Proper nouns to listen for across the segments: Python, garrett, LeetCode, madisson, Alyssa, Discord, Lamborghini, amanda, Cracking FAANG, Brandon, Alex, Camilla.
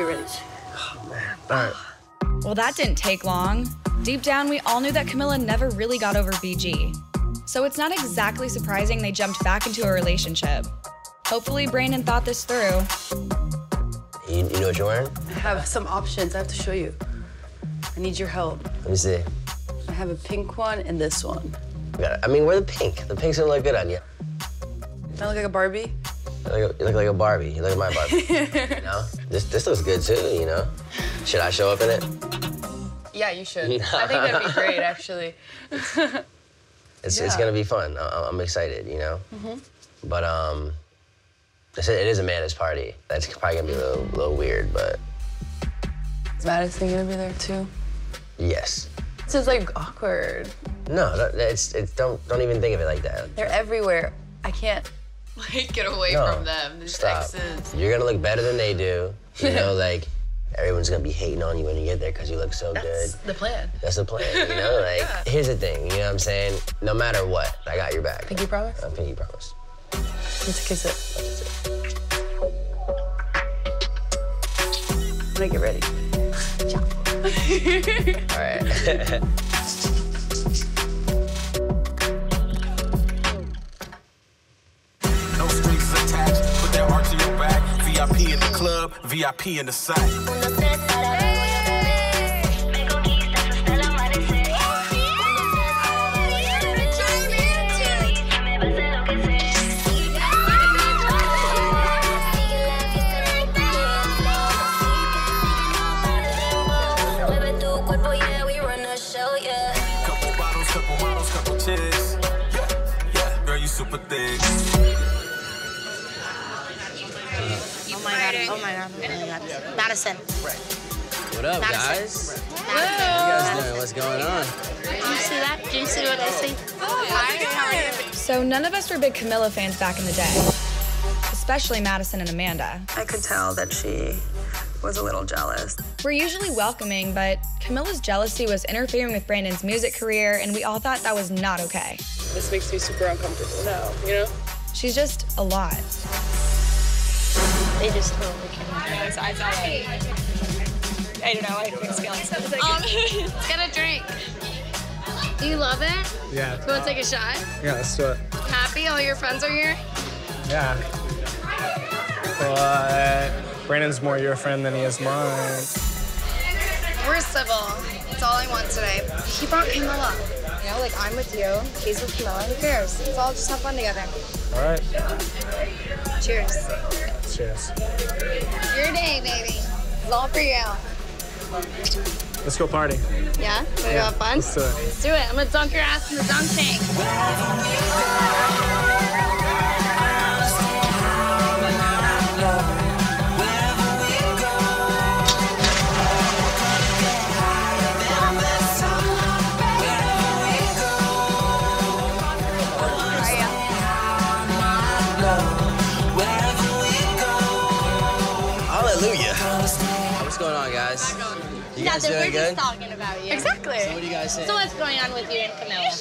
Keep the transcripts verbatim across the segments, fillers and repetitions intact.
get rich. Oh, man. But... Well, that didn't take long. Deep down, we all knew that Camilla never really got over B G. So it's not exactly surprising they jumped back into a relationship. Hopefully, Brandon thought this through. You, you know what you're wearing? I have some options. I have to show you. I need your help. Let me see. I have a pink one and this one. I mean, wear the pink. The pink's gonna look good on you. Do I look like a Barbie? You look, you look like a Barbie. You look like my Barbie. You know? This, this looks good, too, you know? Should I show up in it? Yeah, you should. I think that'd be great, actually. it's, yeah. It's gonna be fun. I, I'm excited, you know? Mm-hmm. But, um... It is a Amanda's party. That's probably gonna be a little, little weird, but... Is Madison gonna be there, too? Yes. This is, like, awkward. No, no it's, it's, don't, don't even think of it like that. They're everywhere. I can't, like, get away no, from them. These exes. You're gonna look better than they do. You know, like, everyone's gonna be hating on you when you get there because you look so That's good. That's the plan. That's the plan, you know? Like, yeah. Here's the thing, you know what I'm saying? No matter what, I got your back. Pinky promise? Uh, pinky promise. Let's kiss it. I'm gonna get ready. Ciao. All right. No strings attached. Put that arch in your back. V I P in the club. V I P in the side. Hey. Super thick. Oh my god, oh my god, oh my god. Madison. What up, Madison. Guys? What you guys doing? What's going on? Do you see that? Do you see what I see? Oh, hi. So none of us were big Camilla fans back in the day, especially Madison and Amanda. I could tell that she was a little jealous. We're usually welcoming, but Camilla's jealousy was interfering with Brandon's music career, and we all thought that was not okay. This makes me super uncomfortable now, you know? She's just a lot. They just totally can't do this. I felt like, I don't know, I had mixed feelings. Um, let's get a drink. Do you love it? Yeah. Do you want to take a shot? Yeah, let's do it. Happy all your friends are here? Yeah. Well, uh, Brandon's more your friend than he is mine. We're civil. That's all I want today. He brought Camilla. You know, like, I'm with you, he's with Camilla, who cares? Let's all just have fun together. All right. Cheers. Cheers. It's your day, baby. It's all for you. Let's go party. Yeah? Wanna yeah. go have fun? Let's do it. Let's do it. I'm gonna dunk your ass in the dunk tank. What's going on, guys? You guys Nothing. Doing we're good? Just talking about you. Exactly. So what do you guys think? So what's going on with you and Camilla?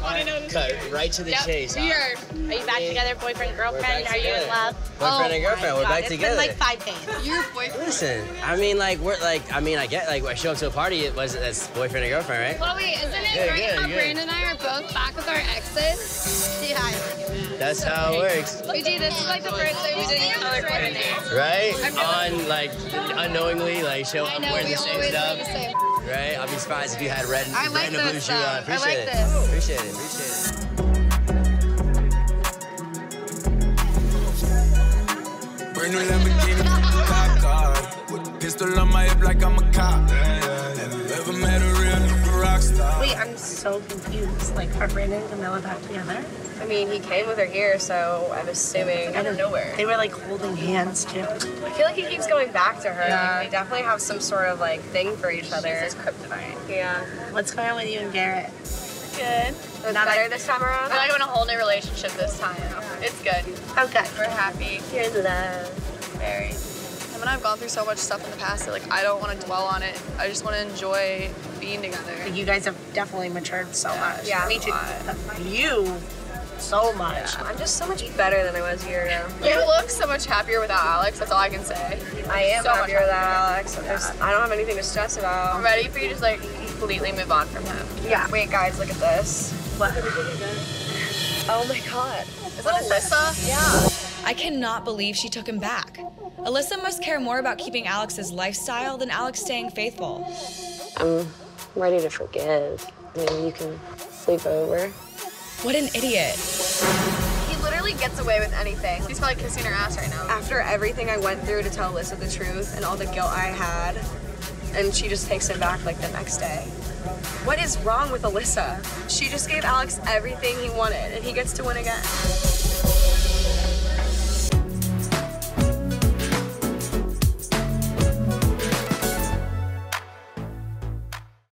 Right, cut right to the yep. chase. We are. Are you back together, boyfriend, girlfriend? Are together. You in love? Boyfriend oh and girlfriend. We're back it's together. It's been like five days. Your boyfriend. Listen, I mean, like we're like, I mean, I get like I show up to a party. It was that's boyfriend and girlfriend, right? Well, wait, isn't it yeah, right? Good, how good. Brandon and I are both back with our exes. See hi. That's so how it works. We do this is like the first time we did each other wedding dance. Right? On like unknowingly, like show up wearing the same stuff. Right? I'll be surprised if you had red and, I like red and blue shoe on. I appreciate like it. This. Appreciate it. Appreciate it. Brand new Lamborghini, cop car. With a pistol on my hip like I'm a cop. Never met a real rock star. Wait, I'm so confused. Like, are Brandon and Camilla back together? I mean, he came with her here, so I'm assuming out of nowhere. They were like holding hands too. I feel like he keeps going back to her. Yeah. Like, they definitely have some sort of like thing for each other. She's his kryptonite. Yeah. What's going on with you and Garrett? Good. It's not better like, this time around? I'm not going to hold a relationship this time. Yeah. It's good. Okay. We're happy. Here's love. Married. I mean, I've gone through so much stuff in the past that like I don't want to dwell on it. I just want to enjoy being together. You guys have definitely matured so yeah. much. Yeah, me too. You so much. Yeah. I'm just so much better than I was a year ago. You look so much happier without Alex, that's all I can say. I am so happier without Alex. Yeah. I don't have anything to stress about. I'm ready for you to just like completely move on from him. Yeah. Wait guys, look at this. What? Oh my god. Is that Alyssa? Yeah. I cannot believe she took him back. Alyssa must care more about keeping Alex's lifestyle than Alex staying faithful. I'm ready to forgive. I mean, you can sleep over. What an idiot. He literally gets away with anything. He's probably kissing her ass right now. After everything I went through to tell Alyssa the truth and all the guilt I had, and she just takes him back like the next day. What is wrong with Alyssa? She just gave Alex everything he wanted, and he gets to win again.